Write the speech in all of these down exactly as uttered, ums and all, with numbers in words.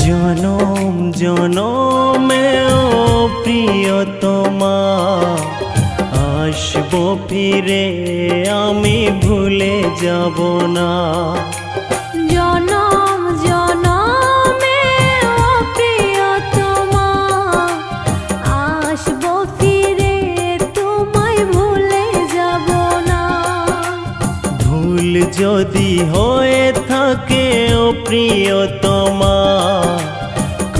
जनम जनमे ओ प्रियतमा आसबो फिरे आमी भूले जाबो ना। जनम जनमे ओ प्रियतमा आसबो फिरे तुम्हारे भूले जाबो ना। भूल जदि होए थाके ओ प्रियतमा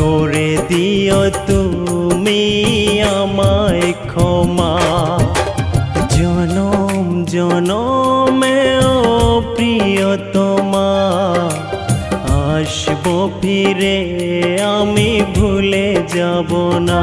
करे दियो तुमी आमाय क्षमा। जनम जनमे ओ प्रियतमा आसबो फिरे आमी भूले जाबो ना।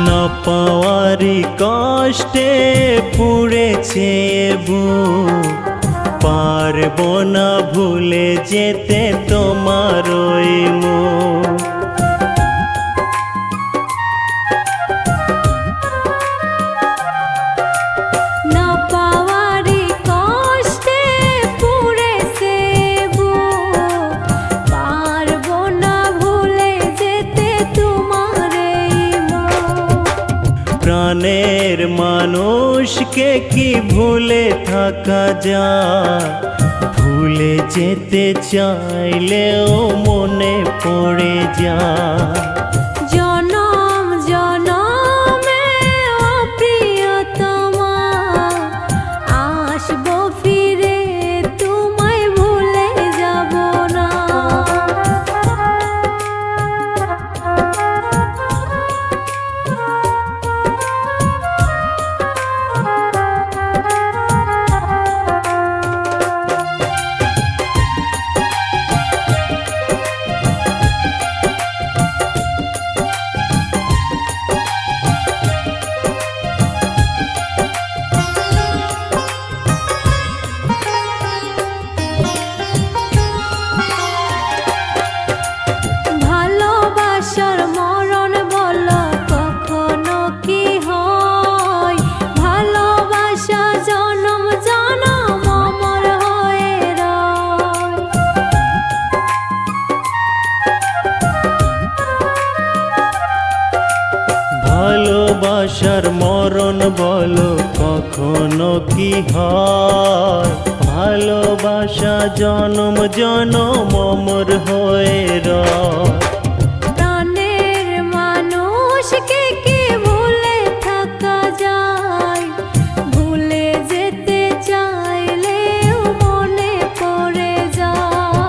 ना पावारी कष्टे पुड़ेछे बुक पारबो ना भूले जेते तोमार ओई मुख। ना पावारी कष्टे पुड़ेछे बुक पारबो ना भूले जेते तोमार ओई मुख। प्राणेर मानुष के की भूले थाका जा भूले जेते चाइले ओ मने पड़े जा। जनम जनमे ओ प्रियतमा आसबो फिरे तुम्हारे भूले जाबो ना। ভালোবাসার মরণ বলো কখনো কি হয়, ভালোবাসা জনম জনম অমর হয়ে রয়। প্রাণের মানুষকে কি ভুলে থাকা যায় ভুলে যেতে চাইলেও মনে পড়ে যায়।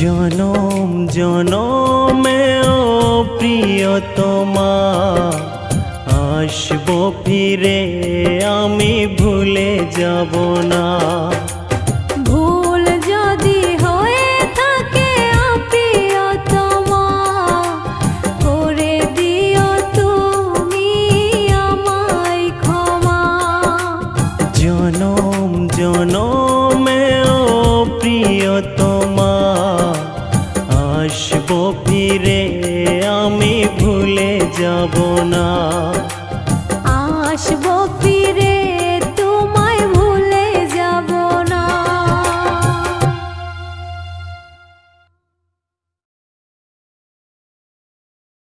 জনম জনমে ও প্রিয়তমা आसबो फिरे आमी भूले जाबो ना। भूल जदि होए थाके प्रियतमा करे दियो तुमी आमाय क्षमा। जनम जनमे ओ प्रियतमा आसबो फिरे आमी भूले जाबो ना।